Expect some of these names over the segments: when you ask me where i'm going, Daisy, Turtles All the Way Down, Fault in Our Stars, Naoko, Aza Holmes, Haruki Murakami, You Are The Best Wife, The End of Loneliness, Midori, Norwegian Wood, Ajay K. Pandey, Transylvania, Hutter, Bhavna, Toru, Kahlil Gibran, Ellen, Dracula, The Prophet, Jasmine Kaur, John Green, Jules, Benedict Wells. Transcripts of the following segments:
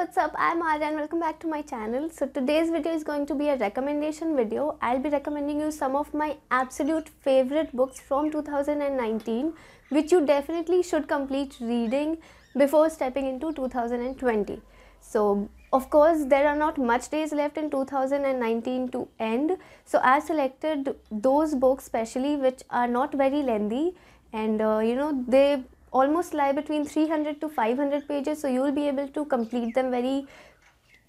what's up? I'm Aza and welcome back to my channel. So today's video is going to be a recommendation video. I'll be recommending you some of my absolute favorite books from 2019 which you definitely should complete reading before stepping into 2020. So of course there are not much days left in 2019 to end. So I selected those books specially which are not very lengthy and they almost lie between 300 to 500 pages, so you will be able to complete them very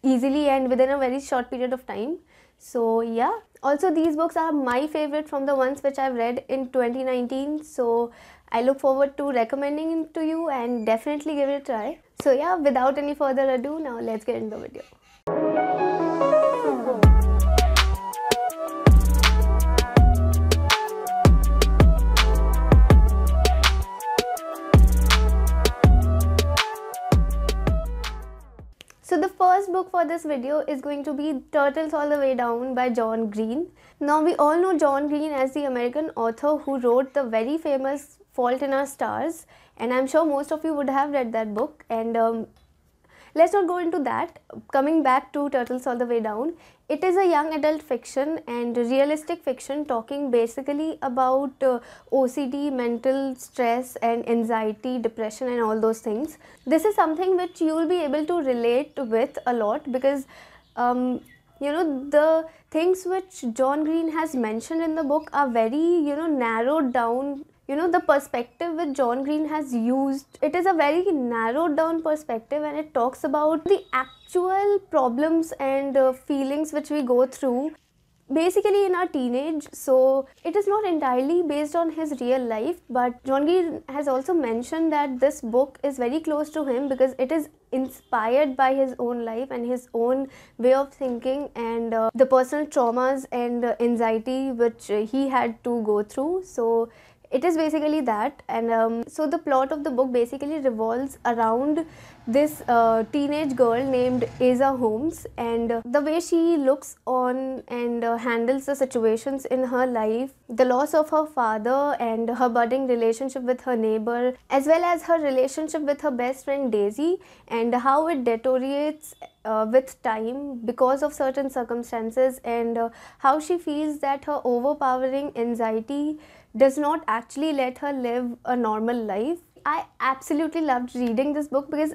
easily and within a very short period of time. So yeah, also these books are my favorite from the ones which I've read in 2019, so I look forward to recommending it to you and definitely give it a try. So yeah, without any further ado, now let's get into the video. So the first book for this video is going to be Turtles All the Way Down by John Green. Now we all know John Green as the American author who wrote the very famous Fault in Our Stars, and I'm sure most of you would have read that book, and let's not go into that. Coming back to Turtles All the Way Down, it is a young adult fiction and realistic fiction talking basically about OCD, mental stress and anxiety, depression and all those things. This is something which you will be able to relate with a lot because the things which John Green has mentioned in the book are very, narrowed down. The perspective which John Green has used, it is a very narrowed down perspective and it talks about the actual problems and feelings which we go through basically in our teenage. So it is not entirely based on his real life, but John Green has also mentioned that this book is very close to him because it is inspired by his own life and his own way of thinking and the personal traumas and anxiety which he had to go through. So it is basically that, and so the plot of the book basically revolves around this teenage girl named Aza Holmes and the way she looks on and handles the situations in her life, the loss of her father and her budding relationship with her neighbor, as well as her relationship with her best friend Daisy and how it deteriorates with time because of certain circumstances, and how she feels that her overpowering anxiety does not actually let her live a normal life. I absolutely loved reading this book because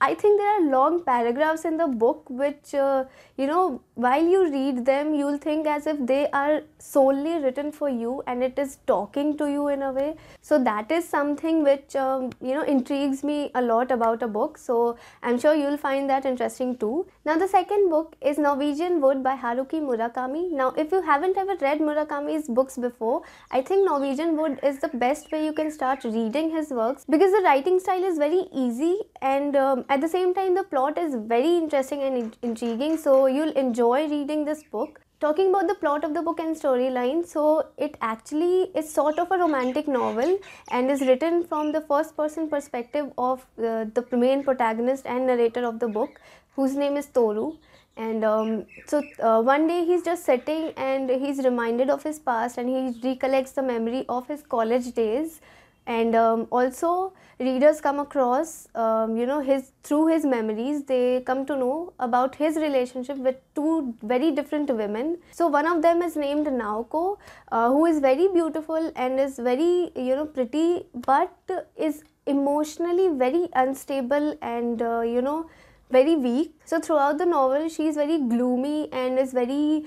I think there are long paragraphs in the book which, while you read them, you'll think as if they are solely written for you and it is talking to you in a way. So that is something which, intrigues me a lot about a book. So I'm sure you'll find that interesting too. Now the second book is Norwegian Wood by Haruki Murakami. Now if you haven't ever read Murakami's books before, I think Norwegian Wood is the best way you can start reading his works because the writing style is very easy and at the same time the plot is very interesting and intriguing, so you'll enjoy reading this book. Talking about the plot of the book and storyline, so it actually is sort of a romantic novel and is written from the first person perspective of the main protagonist and narrator of the book, whose name is Toru. And one day he's just sitting and he's reminded of his past and he recollects the memory of his college days. And also readers come across, through his memories, they come to know about his relationship with two very different women. So one of them is named Naoko, who is very beautiful and is very, pretty, but is emotionally very unstable and, very weak. So throughout the novel, she is very gloomy and is very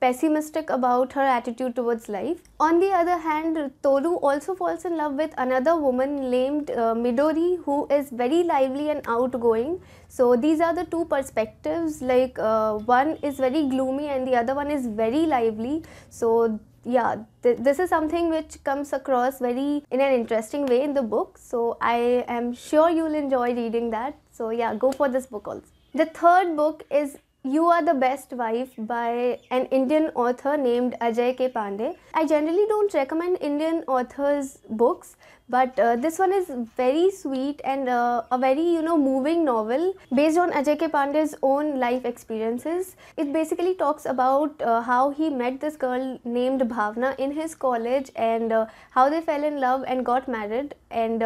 pessimistic about her attitude towards life. On the other hand, Toru also falls in love with another woman named Midori, who is very lively and outgoing. So these are the two perspectives, like one is very gloomy and the other one is very lively. So yeah, this is something which comes across very in an interesting way in the book. So I am sure you'll enjoy reading that. So yeah, go for this book also. The third book is You Are The Best Wife by an Indian author named Ajay K. Pandey. I generally don't recommend Indian authors' books, But this one is very sweet and a very, moving novel based on Ajay K. Pandey's own life experiences. It basically talks about how he met this girl named Bhavna in his college and how they fell in love and got married. And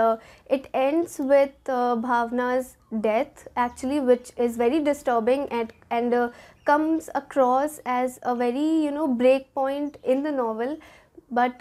it ends with Bhavna's death, actually, which is very disturbing and comes across as a very, break point in the novel. But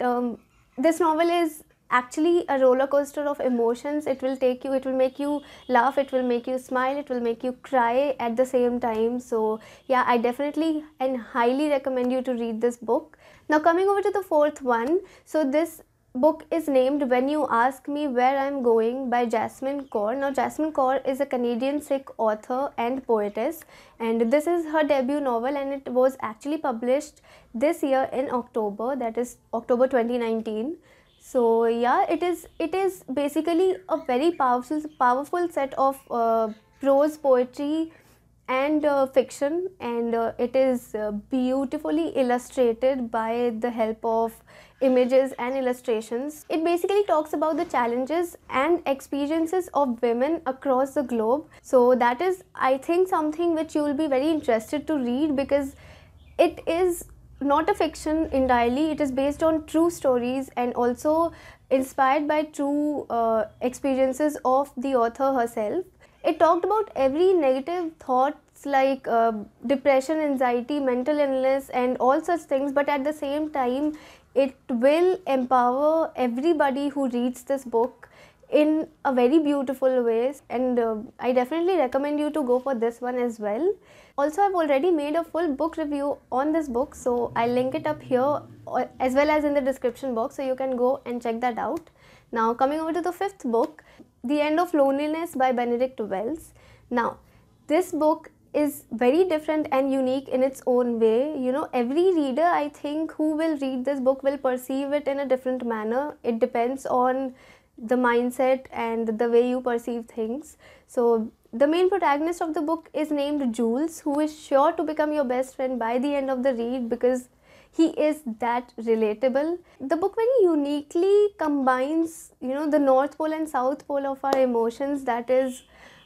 this novel is actually a roller coaster of emotions. It will make you laugh, it will make you smile, it will make you cry at the same time. So yeah, I definitely and highly recommend you to read this book. Now coming over to the fourth one. So this book is named When You Ask Me Where I'm Going by Jasmine Kaur. Now Jasmine Kaur is a Canadian Sikh author and poetess, and this is her debut novel, and it was actually published this year in October, that is October 2019. So yeah, it is basically a very powerful set of prose poetry and fiction, and it is beautifully illustrated by the help of images and illustrations. It basically talks about the challenges and experiences of women across the globe. So that is, I think, something which you will be very interested to read, because it is not a fiction entirely. It is based on true stories and also inspired by true experiences of the author herself. It talked about every negative thoughts like depression, anxiety, mental illness and all such things, but at the same time it will empower everybody who reads this book in a very beautiful way, and I definitely recommend you to go for this one as well. Also, I've already made a full book review on this book, so I'll link it up here as well as in the description box, so you can go and check that out. Now coming over to the fifth book, The End of Loneliness by Benedict Wells. Now this book is very different and unique in its own way. Every reader, I think, who will read this book will perceive it in a different manner. It depends on the mindset and the way you perceive things. So the main protagonist of the book is named Jules, who is sure to become your best friend by the end of the read because he is that relatable. The book very uniquely combines, the North Pole and South Pole of our emotions. That is,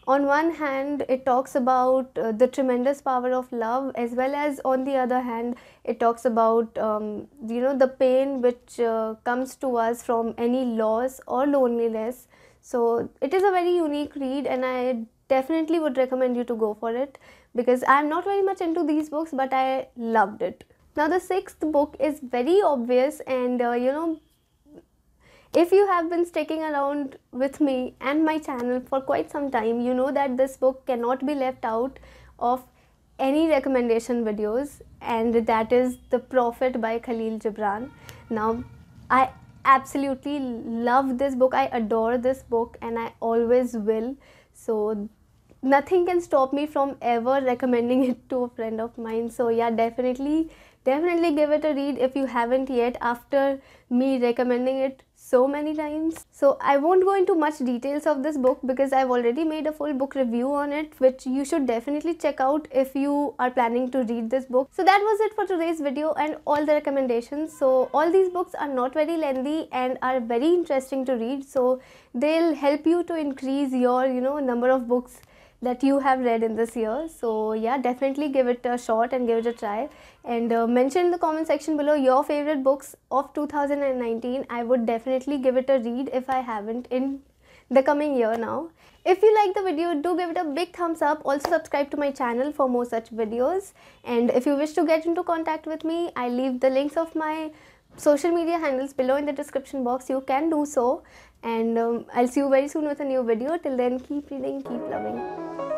on one hand, it talks about the tremendous power of love, as well as on the other hand, it talks about, the pain which comes to us from any loss or loneliness. So it is a very unique read, and I definitely would recommend you to go for it, because I'm not very much into these books, but I loved it. Now the sixth book is very obvious, and if you have been sticking around with me and my channel for quite some time, you know that this book cannot be left out of any recommendation videos, and that is The Prophet by Kahlil Gibran. Now, I absolutely love this book, I adore this book, and I always will. So nothing can stop me from ever recommending it to a friend of mine. So yeah, definitely give it a read if you haven't yet, after me recommending it so many times. So I won't go into much details of this book because I've already made a full book review on it, which you should definitely check out if you are planning to read this book. So that was it for today's video and all the recommendations. So all these books are not very lengthy and are very interesting to read, so they'll help you to increase your number of books that you have read in this year. So yeah, definitely give it a shot and give it a try, and mention in the comment section below your favorite books of 2019. I would definitely give it a read if I haven't in the coming year now. If you like the video, do give it a big thumbs up. Also subscribe to my channel for more such videos, and if you wish to get into contact with me, I leave the links of my social media handles below in the description box. You can do so, and I'll see you very soon with a new video. Till then, keep reading, keep loving.